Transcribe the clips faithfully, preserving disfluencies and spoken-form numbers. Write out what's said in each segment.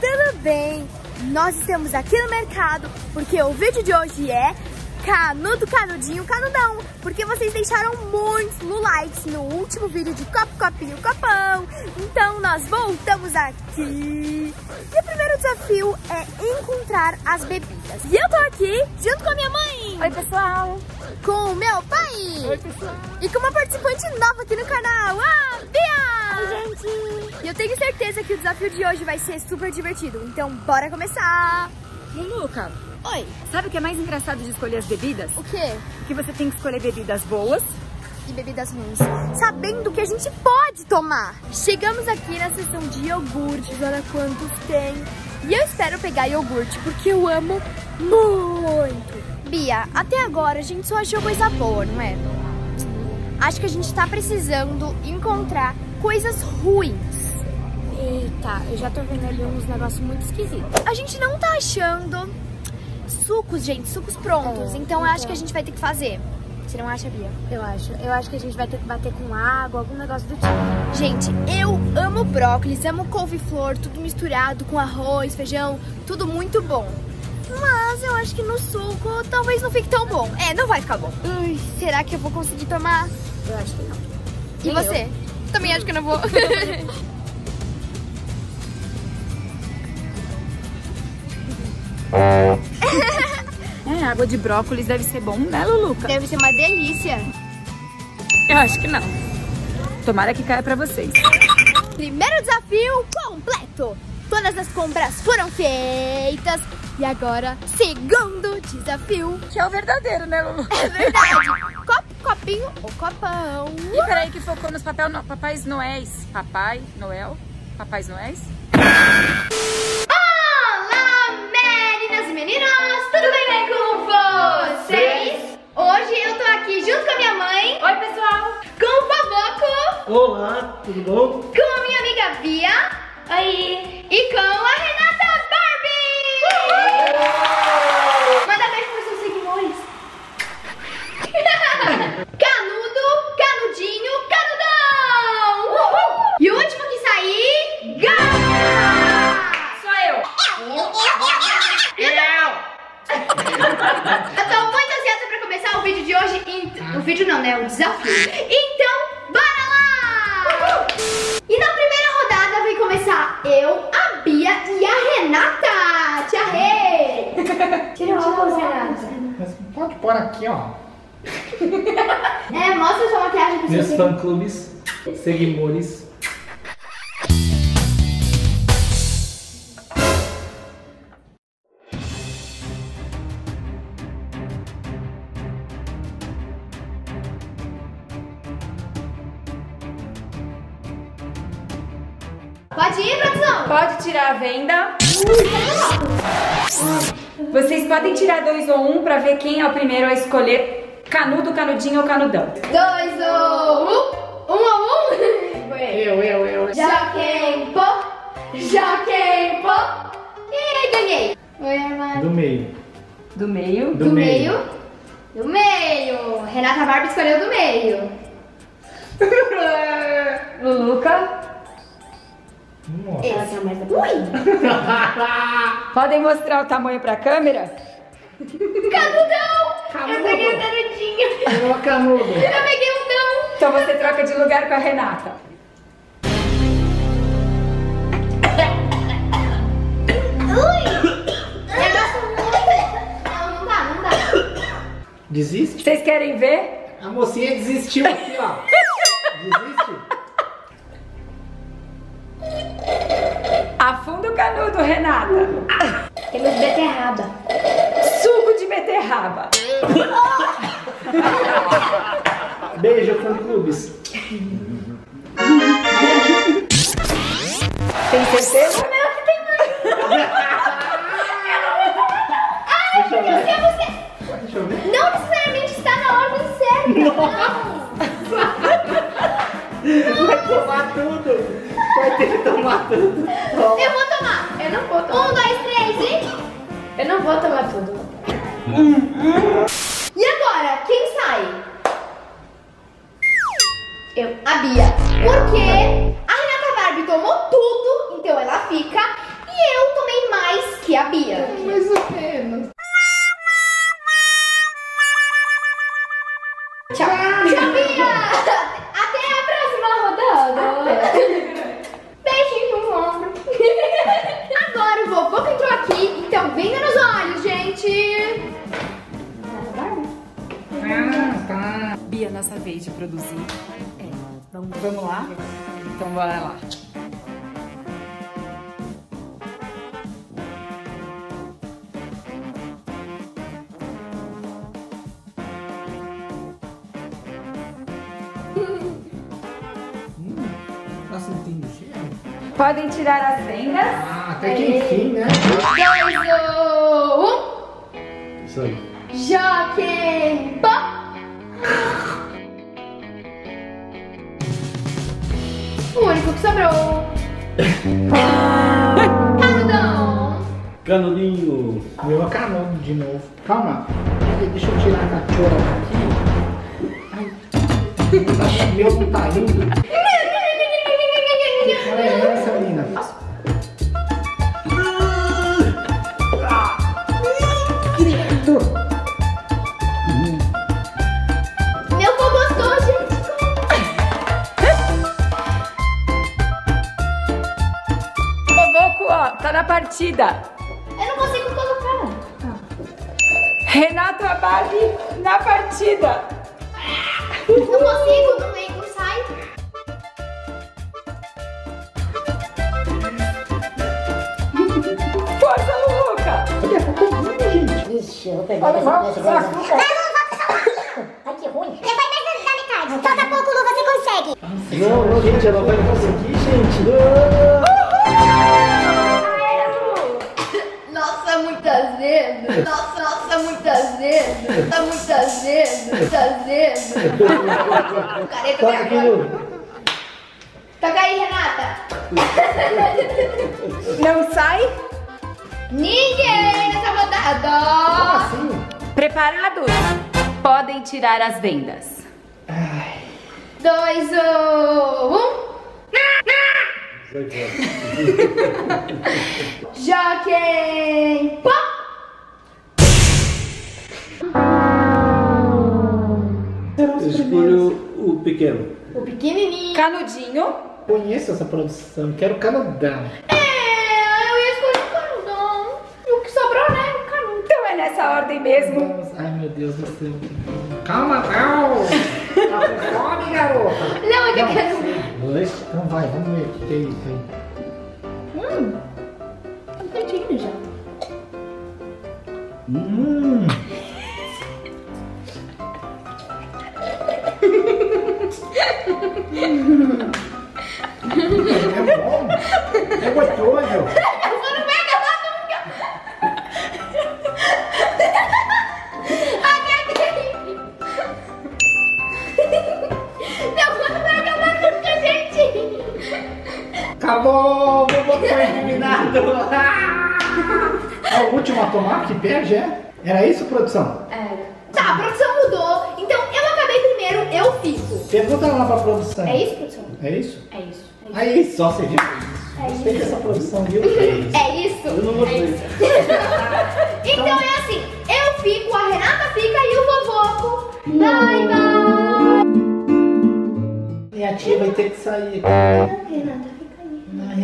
tudo bem? Nós estamos aqui no mercado porque o vídeo de hoje é Canudo, Canudinho, Canudão, porque vocês deixaram muitos likes no último vídeo de Copo, Copinho, Copão. Então nós voltamos aqui e o primeiro desafio é encontrar as bebidas. E eu tô aqui junto com a minha mãe. Oi, pessoal. Com o meu pai. Oi, pessoal. E com uma participante nova aqui no canal, a Bia. Oi, gente. E eu tenho certeza que o desafio de hoje vai ser super divertido. Então bora começar. Luca. Oi. Sabe o que é mais engraçado de escolher as bebidas? O quê? Que você tem que escolher bebidas boas e bebidas ruins, sabendo que a gente pode tomar. Chegamos aqui na seção de iogurtes, olha quantos tem. E eu espero pegar iogurte, porque eu amo muito. Bia, até agora a gente só achou coisa boa, não é? Acho que a gente tá precisando encontrar coisas ruins. Eita, eu já tô vendo ali uns negócios muito esquisitos. A gente não tá achando sucos, gente, sucos prontos. É, então eu acho que a gente vai ter que fazer. Você não acha, Bia? Eu acho. Eu acho que a gente vai ter que bater com água, algum negócio do tipo. Gente, eu amo brócolis, amo couve-flor, tudo misturado com arroz, feijão, tudo muito bom. Mas eu acho que no suco talvez não fique tão bom. É, não vai ficar bom. Ui, será que eu vou conseguir tomar? Eu acho que não. E Nem você? Eu. Também acho que eu não vou. É, água de brócolis deve ser bom, né, Luluca? Deve ser uma delícia. Eu acho que não. Tomara que caia pra vocês. Primeiro desafio completo. Todas as compras foram feitas. E agora, segundo desafio. Que é o verdadeiro, né, Lulu? É verdade. Copo, copinho ou copão. E peraí que focou nos papel, no... papais noéis. Papai, Noel, papais noéis. Olá, tudo bom? Com a minha amiga Bia. Oi. E com a Renata Barbie. Uhul. Manda beijo para os seus seguidores. Canudo, canudinho, canudão. Uhul. E o último que sair, ganha. Sou eu. Eu. Eu tô muito ansiosa para começar o vídeo de hoje. Em... O vídeo não, né? O desafio. Então, e na primeira rodada vai começar eu, a Bia e a Renata. Tia Rê! Tira o óculos, Renata. Mas pode pôr aqui, ó. É, mostra sua maquiagem pra vocês. Meus fã-clubes, seguidores. Pode ir, produção? Pode tirar a venda. Vocês podem tirar dois ou um pra ver quem é o primeiro a escolher canudo, canudinho ou canudão. Dois ou um? Um ou um? Eu, eu, eu. Jaquempo. Jaquempo. E ganhei. Oi, Armando. Do meio. Do meio. Do, do meio. meio. Do meio. Renata Barbie escolheu do meio. Luluca. Esse. Ui. Podem mostrar o tamanho pra câmera? Canudão! Canudo. Eu peguei o canudinho. Eu, canudo. Eu peguei o não. Então você troca de lugar com a Renata. Ui! Eu gosto muito. Não, não dá, não dá. Desiste? Vocês querem ver? A mocinha desistiu aqui, ó. Desiste? Afunda o canudo, Renata. Temos beterraba. Suco de beterraba. Beijo com clubes. Tem certeza? Não, que tem mais. Ai, porque eu sei você. Não necessariamente está na ordem certa. Não. Vai tomar tudo. Vai ter que tomar tudo. Toma. Eu vou tomar. Eu não vou tomar. Um, dois, três e... Eu não vou tomar tudo. Hum, hum. E agora, quem sai? Eu. A Bia. Porque a Renata Barbie tomou tudo, então ela fica. E eu que a Bia. É, mais ou menos. Tchau. Tchau, Tchau Bia. Até a próxima rodada. Beijinho no ombro. Agora o vovô que entrou aqui, então venha nos olhos, gente. Ah, tá. Bia, nossa vez de produzir. É. Então, vamos lá? Então bora lá. Podem tirar as vendas. Ah, até que enfim, né? dois, um. Isso aí. Jockey Pop. O único que sobrou. Canudão. Canudinho. Meu canudo de novo. Calma. Deixa eu tirar a cachorra aqui. Ai. Meu não tá indo. Partida. Eu não consigo colocar. Ah. Renata Barbie na partida. Não consigo, não vem, não sai. Força, Luca! Olha, tá com gente. Ixi, eu vou pegar. Olha, mais mais mais mais mais. Ai, que ruim. Você vai mais da metade. Falta pouco, Luca, você consegue. Nossa, não, não, gente, ela vai conseguir, gente. Uhul! Nossa, nossa, muitas vezes, tá muitas vezes, muitas vezes. Toca aqui, Lu. Toca aí, Renata. Não sai ninguém nessa rodada. Assim? Preparados? Podem tirar as vendas. Ai. Dois, um. Jockey Pop. Eu escolho o pequeno. O pequenininho. Canudinho. Conheço essa produção, quero canudão. É, eu ia escolher o canudão. E o que sobrou, né? O canudo. Então é nessa ordem mesmo. Nossa, ai, meu Deus do céu. Calma, não. Tá com fome, garota. Não, eu não quero. Não vai, vamos ver o que tem isso aí. Hum, não tem dinheiro já. Hum. É bom, é gostoso. Você não vai acabar nunca. Acabei. Não, você não vai acabar nunca, gente. Acabou, meu botão eliminado. É o último a tomar que perde, é? Era isso, produção? Era. Tá, a produção mudou, então eu acabei primeiro, eu fico. Pergunta lá pra produção. É isso, produção? É isso? É isso. É isso. Aí, só você viu isso. É isso. Respeita essa produção, viu? É isso. É isso. Eu não gostei. É então, então é assim, eu fico, a Renata fica e o vovô. Bye, bye. E a tia vai ter que sair. Ah, Renata, fica aí. Não, é...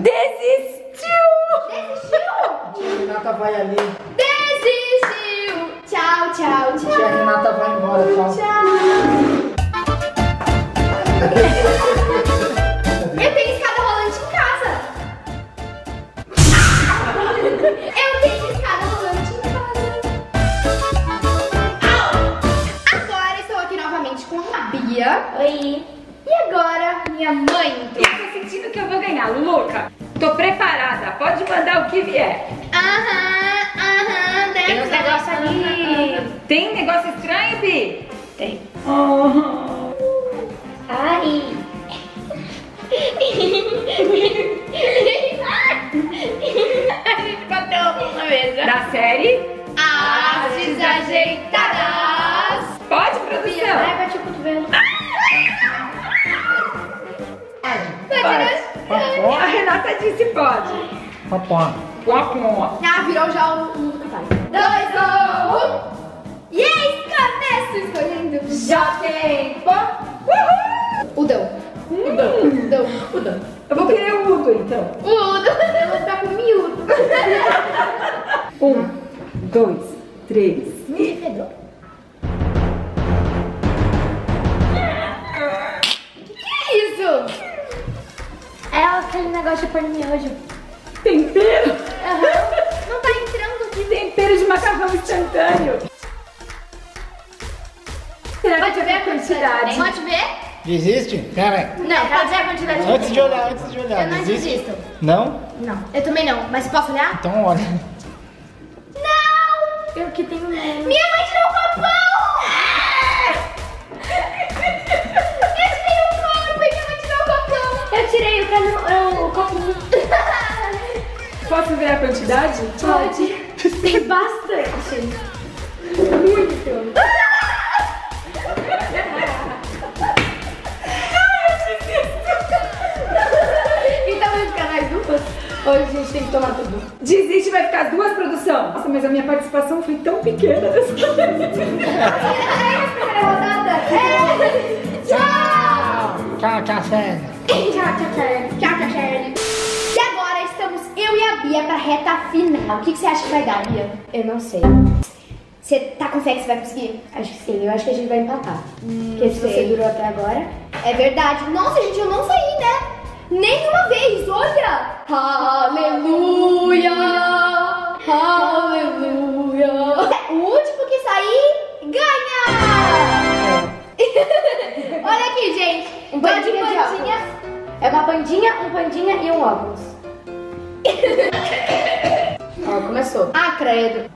Desistiu! Desistiu? A Renata vai ali. Desistiu! Tchau, tchau, tchau. A tia Renata vai embora, tchau. Tchau. Eu tenho escada rolante em casa. Eu tenho escada rolante em casa. Agora estou aqui novamente com a Bia. Oi. E agora minha mãe entrou. Eu tô sentindo que eu vou ganhar, Luca. Tô preparada, pode mandar o que vier. Aham, aham. Tem um negócio ali. Tem negócio estranho, Bi? Tem. Oh. Ai! A gente bateu a mão na mesa. Da série As Desajeitadas. Pode, produção? Ai, bati o cotovelo. Pode. Pode. A Renata disse pode. Pode. Papó. Papó. Ah, virou já o mundo capaz. dois, um. E aí, começo escolhendo o Jaquempo. Uhul! O Dão. Hum. O Dão. O Dão. O Dão. Eu vou querer o Udo, então. O Udo. Eu vou ficar com o miúdo. Um, dois, três. Me fedor. Que isso? É aquele negócio de pôr no miojo. Tempero? Uhum. Não tá entrando aqui. Tempero de macarrão instantâneo. Pode ver a quantidade. Pode ver? Desiste? Cara. Não, pode ver a quantidade. Antes de olhar, antes de olhar. Eu não desisto. Não? Não. Eu também não. Mas posso olhar? Então olha. Não! Eu que tenho medo. Minha mãe tirou o copão! Eu tirei o copo e minha mãe tirou o copão. Eu tirei o, cano, o copo. Posso ver a quantidade? Pode. Tem bastante. Muito. Hoje a gente tem que tomar tudo. Desiste, vai ficar duas produções. Nossa, mas a minha participação foi tão pequena dessa vez. É isso, primeira rodada. É. Tchau. Tchau, tchau, Sérgio. Tchau, tchau, Sérgio. Tchau, tchau, Sérgio. E agora estamos eu e a Bia pra reta final. O que, que você acha que vai dar, Bia? Eu não sei. Você tá com fé que você vai conseguir? Acho que sim, eu acho que a gente vai empatar. Hum, Porque se você durou até agora. É verdade. Nossa, gente, eu não saí, né? Nenhuma vez, olha! Aleluia! Aleluia! O último que sair, ganha! Olha aqui, gente! Um bandinha de bandinhas. É uma bandinha, um bandinha e um óculos. Ó, começou. Ah, credo!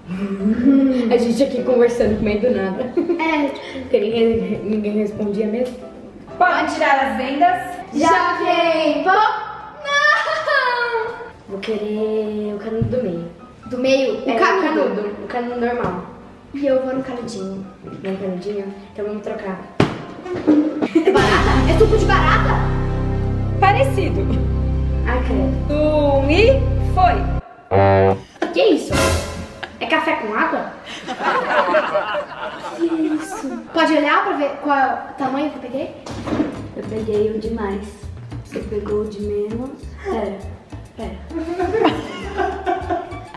A gente aqui conversando com meio do nada. É. Porque ninguém, ninguém respondia mesmo. Pode tirar as vendas. Jaquempo! Não! Vou querer o canudo do meio. Do meio? O é, canudo. O canudo. O canudo normal. E eu vou no canudinho. Vou no canudinho? Então vamos trocar. É barata? É suco de barata? Parecido. Ah, credo. Um e foi. Que isso? É café com água? Que isso? Pode olhar pra ver qual é o tamanho que eu peguei? Eu peguei um de mais. Você pegou o de menos. Pera, pera.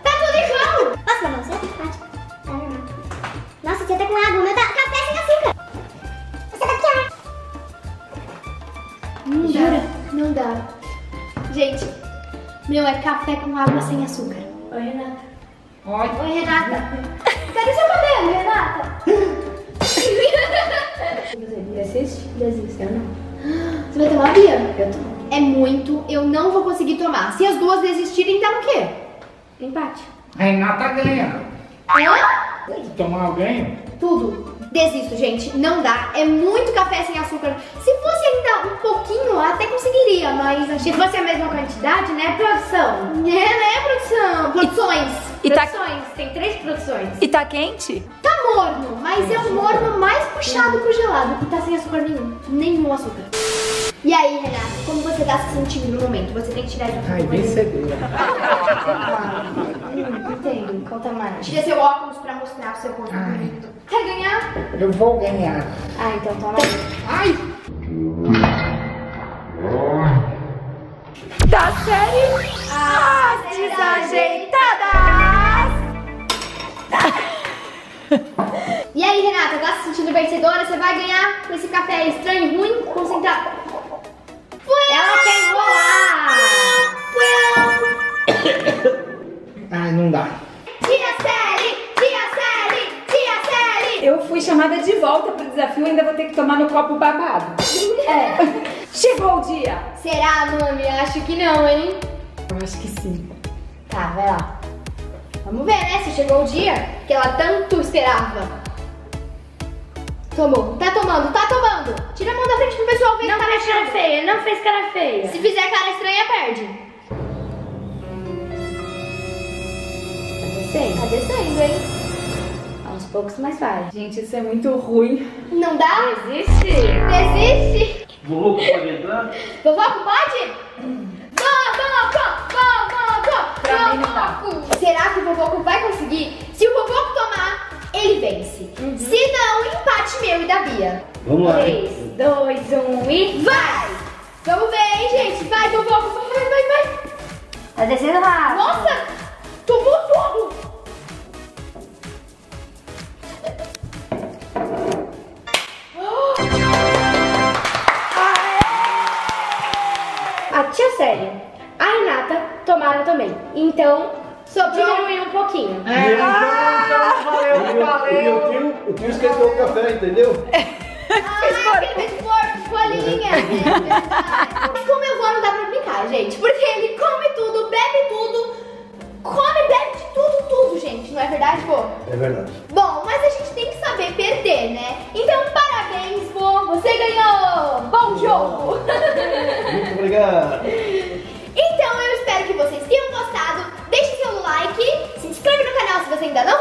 Tá tudo igual! Nossa, não, você é simpática. Nossa, tinha até com água. O meu tá café sem açúcar. Você tá aqui, ó. Não dá. Não dá. Gente, meu é café com água sem açúcar. Oi, Renata. Oi. Oi, Renata. Cadê seu cabelo, Renata? Desiste? Desiste, eu não. Você vai tomar, Bia? Eu tomo. É muito, eu não vou conseguir tomar. Se as duas desistirem, dá no quê? Empate. A Renata ganha. Hã? Se tomar, eu ganho. Tudo. Desisto, gente. Não dá. É muito café sem açúcar. Se fosse ainda um pouquinho, até conseguiria, mas achei que fosse a mesma quantidade, né, produção? É, né, produção? Produções. E produções. Tá... Tem três produções. E tá quente? Tá morno, mas é o morno mais puxado pro gelado. E tá sem açúcar nenhum. Nenhum açúcar. E aí, Renata, como você tá se sentindo no momento? Você tem que tirar de um Ai, vencedora. Não tem, conta mais. Tira seu óculos pra mostrar o seu corpo bonito. Quer ganhar? Eu vou ganhar. Ah, então toma aí. Ai! Da série As Desajeitadas! E aí, Renata, tá se sentindo vencedora? Você vai ganhar com esse café estranho, ruim, concentrado. Ela quer enrolar! Ai, não dá. Tia Série! Tia Série! Tia Série! Eu fui chamada de volta pro desafio e ainda vou ter que tomar no copo babado. É. Chegou o dia! Será, mami? Eu acho que não, hein? Eu acho que sim. Tá, vai lá. Vamos ver, né? Se chegou o dia que ela tanto esperava. Tomou. Tá tomando, tá tomando. Tira a mão da frente pro pessoal ver. Não fez cara feia, não fez cara feia. Se fizer cara estranha, perde. Tá descendo. Tá descendo, hein? Aos poucos, mas vai. Gente, isso é muito ruim. Não dá? Desiste. Desiste. Vovô, pode entrar? Vovô, pode? Vovô, vovô, vovô, vovô. conseguir, se o Popoco tomar, ele vence. Uhum. Se não, empate meu e da Bia. Vamos lá. três, dois, um e vai! Vamos bem, gente. Vai, Popoco. Vai, vai, vai. Tá descendo lá. Nossa, tomou tudo. A tia Célia, a Renata tomaram também. Então, só diminuiu um pouquinho. É. Ah, então, valeu, valeu. O meu tio, o tio esqueceu o café, entendeu? Ah, aquele de folhinha. Mas como eu vou, não dá pra brincar, gente. Porque ele come tudo, bebe tudo, come, bebe de tudo, tudo, gente. Não é verdade, vô? É verdade. Bom, mas a gente tem que saber perder, né? Então, parabéns, vô. Você ganhou. Bom jogo. Muito obrigado. Então, eu espero que vocês tenham gostado. Deixe seu like, se inscreve no canal se você ainda não